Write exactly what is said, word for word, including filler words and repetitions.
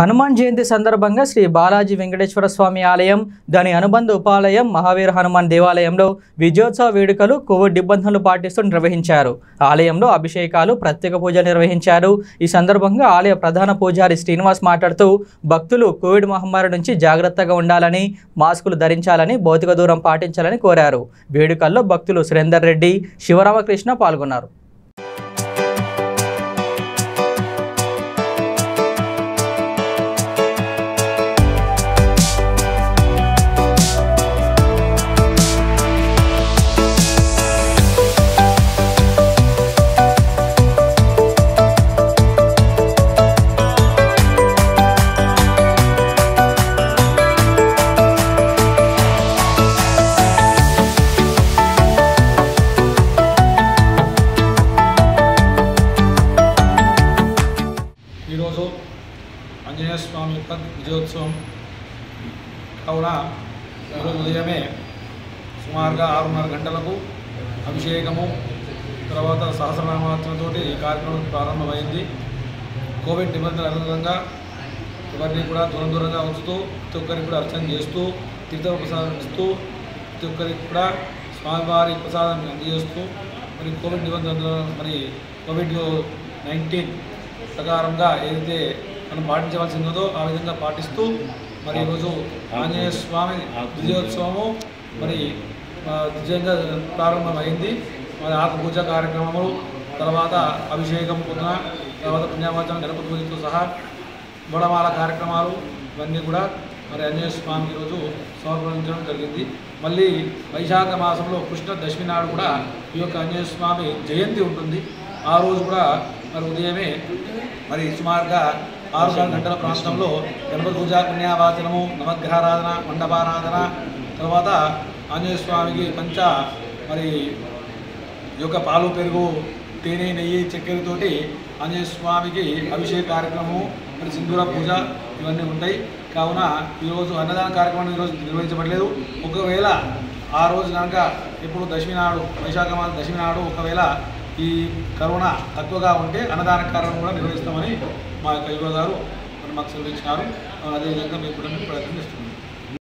హనుమాన్ జయంతి సందర్భంగా శ్రీ బాలాజీ వెంకటేశ్వర స్వామి ఆలయం, దాని అనుబంధ ఉపాలయం మహావీర్ హనుమాన్ దేవాలయంలో విజయోత్సవ వేడుకలు కోవిడ్ నిబంధనలు పాటిస్తూ నిర్వహించారు. ఆలయంలో అభిషేకాలు, ప్రత్యేక పూజలు నిర్వహించారు. ఈ సందర్భంగా ఆలయ ప్రధాన పూజారి శ్రీనివాస్ మాట్లాడుతూ భక్తులు కోవిడ్ మహమ్మారి నుంచి జాగ్రత్తగా ఉండాలని, మాస్కులు ధరించాలని, భౌతిక దూరం పాటించాలని కోరారు. వేడుకల్లో భక్తులు శ్రీందర్ రెడ్డి, శివరామకృష్ణ పాల్గొన్నారు. ఈరోజు ఆంజనేయ స్వామి యొక్క విజయోత్సవం కావున ఈరోజు ఉదయమే సుమారుగా ఆరున్నర గంటలకు అభిషేకము, తర్వాత సహస్రనామార్చనతో ఈ కార్యక్రమం ప్రారంభమైంది. కోవిడ్ నిబంధనల అనుగుణంగా ఎవరిని కూడా దూరం దూరంగా ఉంచుతూ ప్రతి ఒక్కరికి కూడా అర్చన చేస్తూ, తీర్థ ప్రసాదం ఇస్తూ, ప్రతి ఒక్కరికి కూడా స్వామివారి ప్రసాదం అందజేస్తూ, మరి కోవిడ్ నిబంధనలు మరి కోవిడ్ నైన్టీన్ ప్రకారంగా ఏదైతే మనం పాటించవలసిందో ఆ విధంగా పాటిస్తూ మరి ఈరోజు ఆంజనేయ స్వామి విజయోత్సవము మరి విజయంగా ప్రారంభమైంది. మరి ఆకు పూజ కార్యక్రమము, తర్వాత అభిషేకం, పునః తర్వాత పుణ్యావాచనం, గణపతి పూజతో సహా బోడమాల కార్యక్రమాలు ఇవన్నీ కూడా మరి ఆంజనేయ స్వామికి ఈరోజు సమర్పించడం జరిగింది. మళ్ళీ వైశాఖ మాసంలో కృష్ణ దశమి నాడు కూడా ఈ యొక్క ఆంజనేయ స్వామి జయంతి ఉంటుంది. ఆ రోజు కూడా మరి ఉదయమే మరి సుమారుగా ఆరు గంటల ప్రాంతంలో గణపతి పూజ, పుణ్యావాచనము, నవగ్రహారాధన, మండపారాధన, తర్వాత ఆంజనేయ స్వామికి పంచ మరి ఈ యొక్క పాలు, పెరుగు, తేనె, నెయ్యి, చక్కెరతోటి ఆంజనేయ స్వామికి అభిషేక కార్యక్రమము, మరి సింధూర పూజ ఇవన్నీ ఉంటాయి. కావున ఈరోజు అన్నదాన కార్యక్రమం ఈరోజు నిర్వహించబడలేదు. ఒకవేళ ఆ రోజు కనుక ఇప్పుడు దశమి నాడు, వైశాఖ మాసం దశమి నాడు ఒకవేళ ఈ కరోనా తక్కువగా ఉంటే అన్నదాన కార్యక్రమం కూడా నిర్వహిస్తామని మా యొక్క యువ గారు మాకు సెలవిచ్చినారు. అదేవిధంగా మేము కూడా ప్రయత్నం చేస్తున్నాం.